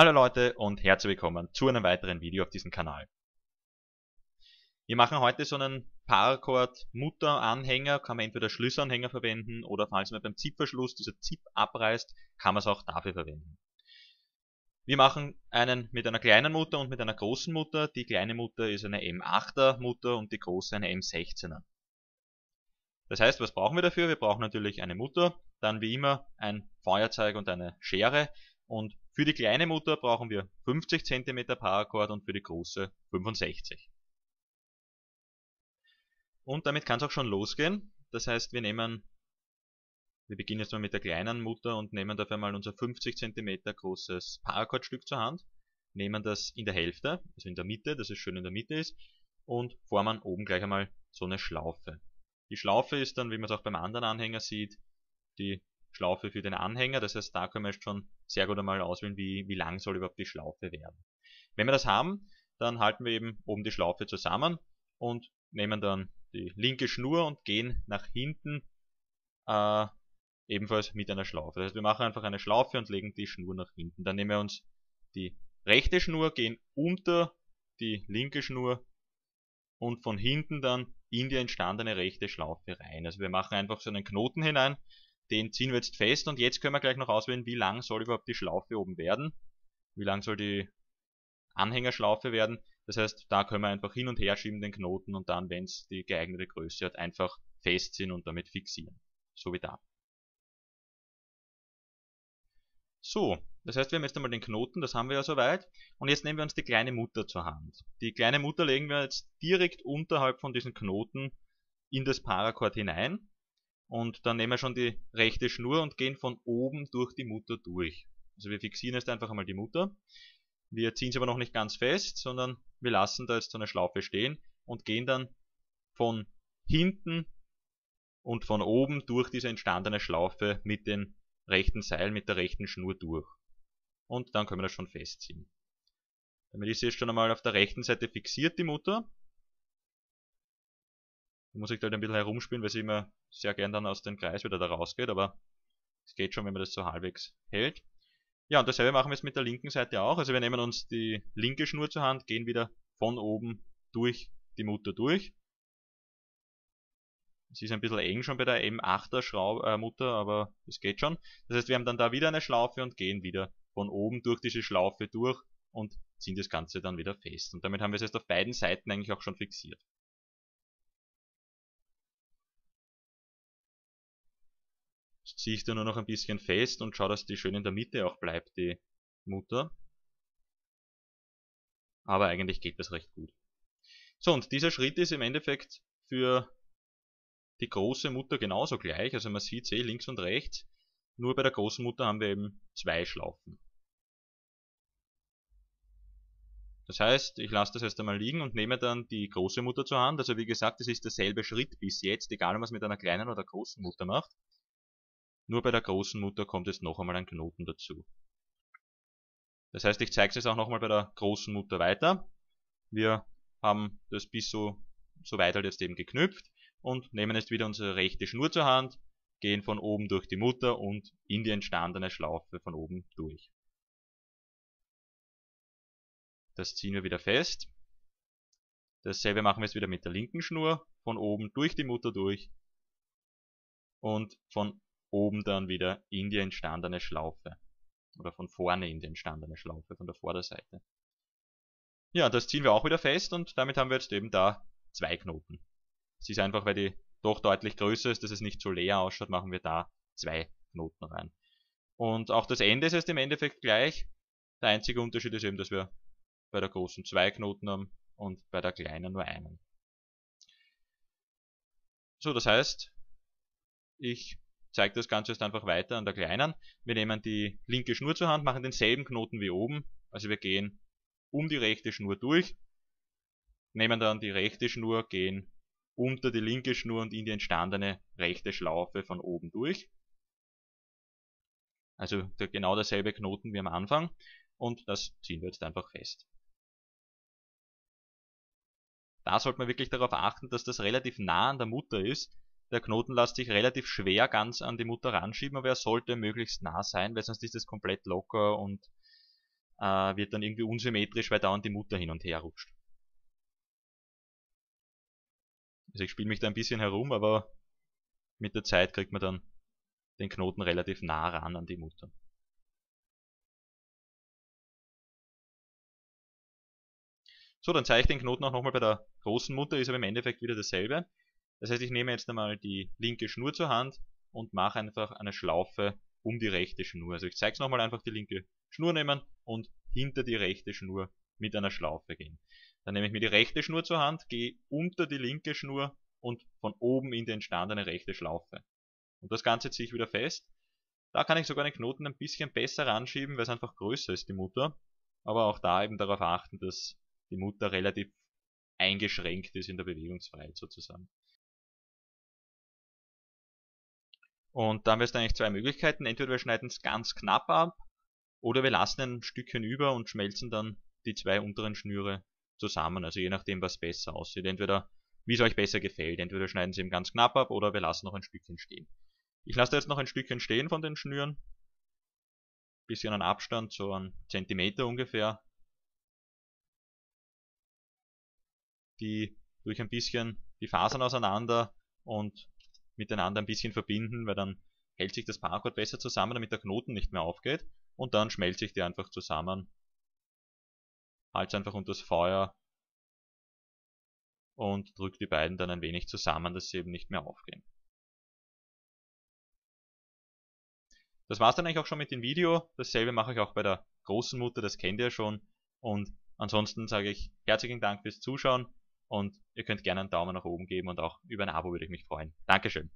Hallo Leute und herzlich willkommen zu einem weiteren Video auf diesem Kanal. Wir machen heute so einen Paracord Mutter-Anhänger, kann man entweder Schlüsselanhänger verwenden oder falls man beim Zipverschluss diese Zip abreißt, kann man es auch dafür verwenden. Wir machen einen mit einer kleinen Mutter und mit einer großen Mutter. Die kleine Mutter ist eine M8er Mutter und die große eine M16er. Das heißt, was brauchen wir dafür? Wir brauchen natürlich eine Mutter, dann wie immer ein Feuerzeug und eine Schere. Und für die kleine Mutter brauchen wir 50 cm Paracord und für die große 65. Und damit kann es auch schon losgehen. Das heißt, wir beginnen jetzt mal mit der kleinen Mutter und nehmen dafür mal unser 50 cm großes Paracordstück zur Hand, nehmen das in der Hälfte, also in der Mitte, dass es schön in der Mitte ist, und formen oben gleich einmal so eine Schlaufe. Die Schlaufe ist dann, wie man es auch beim anderen Anhänger sieht, die Schlaufe für den Anhänger, das heißt, da können wir jetzt schon sehr gut einmal auswählen, wie lang soll überhaupt die Schlaufe werden. Wenn wir das haben, dann halten wir eben oben die Schlaufe zusammen und nehmen dann die linke Schnur und gehen nach hinten ebenfalls mit einer Schlaufe. Das heißt, wir machen einfach eine Schlaufe und legen die Schnur nach hinten. Dann nehmen wir uns die rechte Schnur, gehen unter die linke Schnur und von hinten dann in die entstandene rechte Schlaufe rein. Also wir machen einfach so einen Knoten hinein. Den ziehen wir jetzt fest und jetzt können wir gleich noch auswählen, wie lang soll überhaupt die Schlaufe oben werden. Wie lang soll die Anhängerschlaufe werden. Das heißt, da können wir einfach hin und her schieben den Knoten und dann, wenn es die geeignete Größe hat, einfach festziehen und damit fixieren. So wie da. So, das heißt, wir haben jetzt einmal den Knoten, das haben wir ja soweit. Und jetzt nehmen wir uns die kleine Mutter zur Hand. Die kleine Mutter legen wir jetzt direkt unterhalb von diesen Knoten in das Paracord hinein. Und dann nehmen wir schon die rechte Schnur und gehen von oben durch die Mutter durch. Also wir fixieren jetzt einfach einmal die Mutter. Wir ziehen sie aber noch nicht ganz fest, sondern wir lassen da jetzt so eine Schlaufe stehen und gehen dann von hinten und von oben durch diese entstandene Schlaufe mit dem rechten Seil, mit der rechten Schnur durch. Und dann können wir das schon festziehen. Damit ist sie jetzt schon einmal auf der rechten Seite fixiert, die Mutter. Da muss ich da halt ein bisschen herumspielen, weil sie immer sehr gern dann aus dem Kreis wieder da rausgeht, aber es geht schon, wenn man das so halbwegs hält. Ja, und dasselbe machen wir jetzt mit der linken Seite auch. Also wir nehmen uns die linke Schnur zur Hand, gehen wieder von oben durch die Mutter durch. Es ist ein bisschen eng schon bei der M8er Mutter, aber es geht schon. Das heißt, wir haben dann da wieder eine Schlaufe und gehen wieder von oben durch diese Schlaufe durch und ziehen das Ganze dann wieder fest. Und damit haben wir es jetzt auf beiden Seiten eigentlich auch schon fixiert. Ziehe ich da nur noch ein bisschen fest und schaue, dass die schön in der Mitte auch bleibt, die Mutter. Aber eigentlich geht das recht gut. So, und dieser Schritt ist im Endeffekt für die große Mutter genauso gleich. Also man sieht sie links und rechts. Nur bei der großen Mutter haben wir eben zwei Schlaufen. Das heißt, ich lasse das erst einmal liegen und nehme dann die große Mutter zur Hand. Also wie gesagt, es ist derselbe Schritt bis jetzt, egal ob man es mit einer kleinen oder großen Mutter macht. Nur bei der großen Mutter kommt jetzt noch einmal ein Knoten dazu. Das heißt, ich zeige es jetzt auch nochmal bei der großen Mutter weiter. Wir haben das bis so weit halt jetzt eben geknüpft und nehmen jetzt wieder unsere rechte Schnur zur Hand, gehen von oben durch die Mutter und in die entstandene Schlaufe von oben durch. Das ziehen wir wieder fest. Dasselbe machen wir jetzt wieder mit der linken Schnur, von oben durch die Mutter durch und von oben dann wieder in die entstandene Schlaufe. Oder von vorne in die entstandene Schlaufe, von der Vorderseite. Ja, das ziehen wir auch wieder fest und damit haben wir jetzt eben da zwei Knoten. Es ist einfach, weil die doch deutlich größer ist, dass es nicht so leer ausschaut, machen wir da zwei Knoten rein. Und auch das Ende ist jetzt im Endeffekt gleich. Der einzige Unterschied ist eben, dass wir bei der großen zwei Knoten haben und bei der kleinen nur einen. So, das heißt, ich zeigt das Ganze jetzt einfach weiter an der kleinen. Wir nehmen die linke Schnur zur Hand, machen denselben Knoten wie oben. Also wir gehen um die rechte Schnur durch, nehmen dann die rechte Schnur, gehen unter die linke Schnur und in die entstandene rechte Schlaufe von oben durch. Also genau derselbe Knoten wie am Anfang. Und das ziehen wir jetzt einfach fest. Da sollte man wirklich darauf achten, dass das relativ nah an der Mutter ist. Der Knoten lässt sich relativ schwer ganz an die Mutter ranschieben, aber er sollte möglichst nah sein, weil sonst ist es komplett locker und wird dann irgendwie unsymmetrisch, weil dauernd die Mutter hin und her rutscht. Also ich spiele mich da ein bisschen herum, aber mit der Zeit kriegt man dann den Knoten relativ nah ran an die Mutter. So, dann zeige ich den Knoten auch nochmal bei der großen Mutter, ist aber im Endeffekt wieder dasselbe. Das heißt, ich nehme jetzt einmal die linke Schnur zur Hand und mache einfach eine Schlaufe um die rechte Schnur. Also ich zeige es nochmal, einfach die linke Schnur nehmen und hinter die rechte Schnur mit einer Schlaufe gehen. Dann nehme ich mir die rechte Schnur zur Hand, gehe unter die linke Schnur und von oben in die entstandene rechte Schlaufe. Und das Ganze ziehe ich wieder fest. Da kann ich sogar den Knoten ein bisschen besser ranschieben, weil es einfach größer ist, die Mutter. Aber auch da eben darauf achten, dass die Mutter relativ eingeschränkt ist in der Bewegungsfreiheit sozusagen. Und da haben wir jetzt eigentlich zwei Möglichkeiten. Entweder wir schneiden es ganz knapp ab oder wir lassen ein Stückchen über und schmelzen dann die zwei unteren Schnüre zusammen. Also je nachdem, was besser aussieht. Entweder, wie es euch besser gefällt. Entweder schneiden sie eben ganz knapp ab oder wir lassen noch ein Stückchen stehen. Ich lasse da jetzt noch ein Stückchen stehen von den Schnüren. Ein bisschen an Abstand, so einen Zentimeter ungefähr. Die durch ein bisschen die Fasern auseinander und miteinander ein bisschen verbinden, weil dann hält sich das Paracord besser zusammen, damit der Knoten nicht mehr aufgeht. Und dann schmelzt sich der einfach zusammen. Halt's einfach unter das Feuer und drückt die beiden dann ein wenig zusammen, dass sie eben nicht mehr aufgehen. Das war's dann eigentlich auch schon mit dem Video. Dasselbe mache ich auch bei der großen Mutter, das kennt ihr schon. Und ansonsten sage ich herzlichen Dank fürs Zuschauen. Und ihr könnt gerne einen Daumen nach oben geben und auch über ein Abo würde ich mich freuen. Dankeschön.